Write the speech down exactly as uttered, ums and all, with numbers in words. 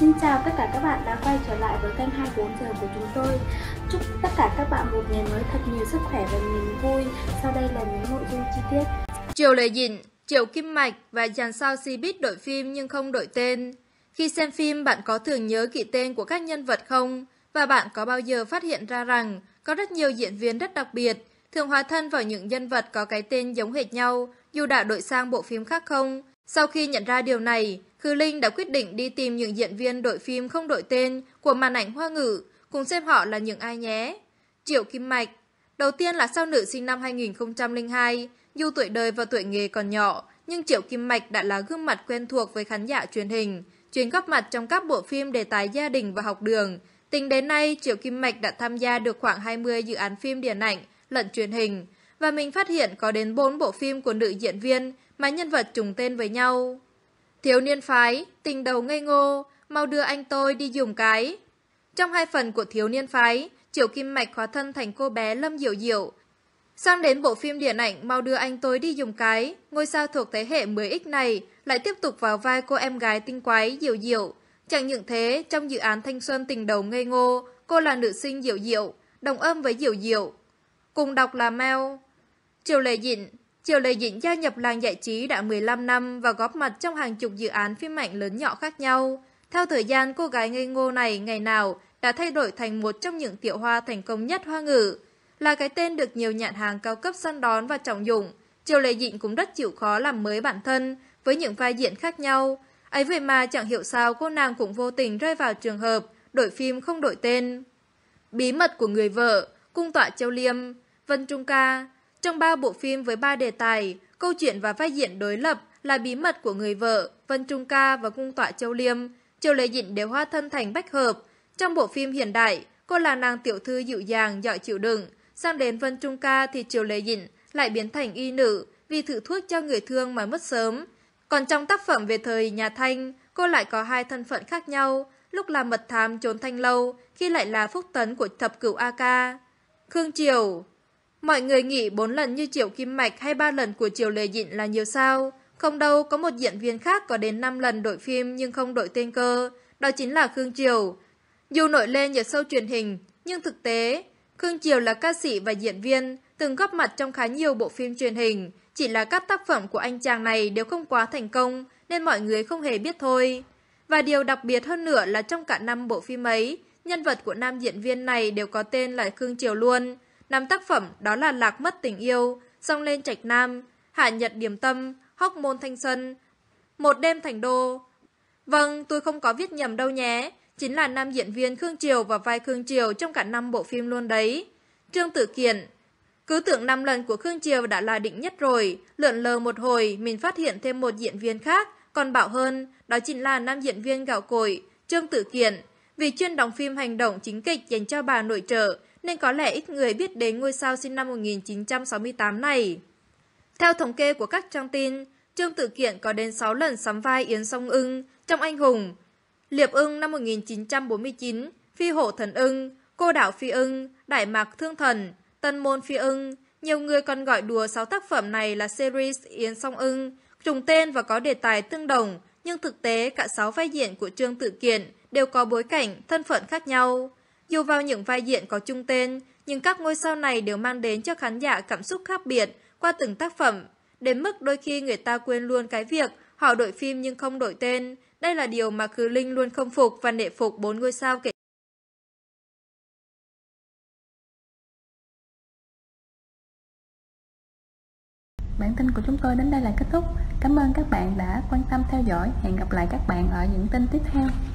Xin chào tất cả các bạn đã quay trở lại với kênh hai mươi bốn giờ của chúng tôi. Chúc tất cả các bạn một ngày mới thật nhiều sức khỏe và niềm vui. Sau đây là những nội dung chi tiết. Triệu Lệ Dĩnh, Triệu Kim Mạch và dàn sao Cbiz đổi phim nhưng không đổi tên. Khi xem phim, bạn có thường nhớ kỹ tên của các nhân vật không? Và bạn có bao giờ phát hiện ra rằng có rất nhiều diễn viên rất đặc biệt, thường hóa thân vào những nhân vật có cái tên giống hệt nhau, dù đã đổi sang bộ phim khác không? Sau khi nhận ra điều này, Khứ Linh đã quyết định đi tìm những diễn viên đổi phim không đổi tên của màn ảnh Hoa ngữ, cùng xem họ là những ai nhé. Triệu Kim Mạch. Đầu tiên là sao nữ sinh năm hai nghìn không trăm lẻ hai, dù tuổi đời và tuổi nghề còn nhỏ, nhưng Triệu Kim Mạch đã là gương mặt quen thuộc với khán giả truyền hình, chuyên góp mặt trong các bộ phim đề tài gia đình và học đường. Tính đến nay, Triệu Kim Mạch đã tham gia được khoảng hai mươi dự án phim điện ảnh lẫn truyền hình, và mình phát hiện có đến bốn bộ phim của nữ diễn viên mà nhân vật trùng tên với nhau. Thiếu niên phái, tình đầu ngây ngô, mau đưa anh tôi đi dùng cái. Trong hai phần của thiếu niên phái, Triệu Kim Mạch hóa thân thành cô bé Lâm Diệu Diệu. Sang đến bộ phim điện ảnh Mau đưa anh tôi đi dùng cái, ngôi sao thuộc thế hệ mười X này lại tiếp tục vào vai cô em gái tinh quái Diệu Diệu. Chẳng những thế, trong dự án Thanh xuân tình đầu ngây ngô, cô là nữ sinh Diệu Diệu, đồng âm với Diệu Diệu. Cùng đọc là Mel. Triệu Lệ Dĩnh. Triệu Lệ Dĩnh gia nhập làng giải trí đã mười lăm năm và góp mặt trong hàng chục dự án phim ảnh lớn nhỏ khác nhau. Theo thời gian, cô gái ngây ngô này ngày nào đã thay đổi thành một trong những tiểu hoa thành công nhất Hoa ngữ. Là cái tên được nhiều nhãn hàng cao cấp săn đón và trọng dụng, Triệu Lệ Dĩnh cũng rất chịu khó làm mới bản thân với những vai diễn khác nhau. Ấy vậy mà chẳng hiểu sao cô nàng cũng vô tình rơi vào trường hợp đổi phim không đổi tên. Bí mật của người vợ, Cung tọa Châu Liêm, Vân Trung Ca. Trong ba bộ phim với ba đề tài, câu chuyện và vai diễn đối lập là Bí mật của người vợ, Vân Trung Ca và Cung tọa Châu Liêm, Triệu Lệ Dĩnh đều hóa thân thành bách hợp. Trong bộ phim hiện đại, cô là nàng tiểu thư dịu dàng, giỏi chịu đựng. Sang đến Vân Trung Ca thì Triệu Lệ Dĩnh lại biến thành y nữ vì thử thuốc cho người thương mà mất sớm. Còn trong tác phẩm về thời nhà Thanh, cô lại có hai thân phận khác nhau, lúc là mật thám trốn Thanh Lâu, khi lại là phúc tấn của thập cửu A Ca. Khương Triều. Mọi người nghĩ bốn lần như Triệu Kim Mạch hay ba lần của Triệu Lệ Dĩnh là nhiều sao? Không đâu, có một diễn viên khác có đến năm lần đổi phim nhưng không đổi tên cơ, đó chính là Khương Triều. Dù nổi lên nhờ show truyền hình, nhưng thực tế, Khương Triều là ca sĩ và diễn viên, từng góp mặt trong khá nhiều bộ phim truyền hình. Chỉ là các tác phẩm của anh chàng này đều không quá thành công nên mọi người không hề biết thôi. Và điều đặc biệt hơn nữa là trong cả năm bộ phim ấy, nhân vật của nam diễn viên này đều có tên là Khương Triều luôn. Năm tác phẩm đó là Lạc mất tình yêu, Song lên trạch nam, Hạ nhật điểm tâm, Hóc môn thanh xuân, Một đêm thành đô. Vâng, tôi không có viết nhầm đâu nhé, chính là nam diễn viên Khương Triều và vai Khương Triều trong cả năm bộ phim luôn đấy. Trương Tử Kiện. Cứ tưởng năm lần của Khương Triều đã là định nhất rồi, lượn lờ một hồi mình phát hiện thêm một diễn viên khác, còn bảo hơn, đó chính là nam diễn viên gạo cội, Trương Tử Kiện. Vì chuyên đóng phim hành động chính kịch dành cho bà nội trợ, nên có lẽ ít người biết đến ngôi sao sinh năm một nghìn chín trăm sáu mươi tám này. Theo thống kê của các trang tin, Trương Tử Kiện có đến sáu lần sắm vai Yến Song Ưng trong Anh Hùng, Liệp Ưng năm một nghìn chín trăm bốn mươi chín, Phi Hổ Thần Ưng, Cô Đảo Phi Ưng, Đại Mạc Thương Thần, Tân Môn Phi Ưng. Nhiều người còn gọi đùa sáu tác phẩm này là series Yến Song Ưng, trùng tên và có đề tài tương đồng, nhưng thực tế cả sáu vai diễn của Trương Tử Kiện đều có bối cảnh, thân phận khác nhau. Dù vào những vai diễn có chung tên, nhưng các ngôi sao này đều mang đến cho khán giả cảm xúc khác biệt qua từng tác phẩm, đến mức đôi khi người ta quên luôn cái việc họ đổi phim nhưng không đổi tên. Đây là điều mà Khứ Linh luôn khâm phục và nể phục bốn ngôi sao kể. Bản tin của chúng tôi đến đây là kết thúc. Cảm ơn các bạn đã quan tâm theo dõi. Hẹn gặp lại các bạn ở những tin tiếp theo.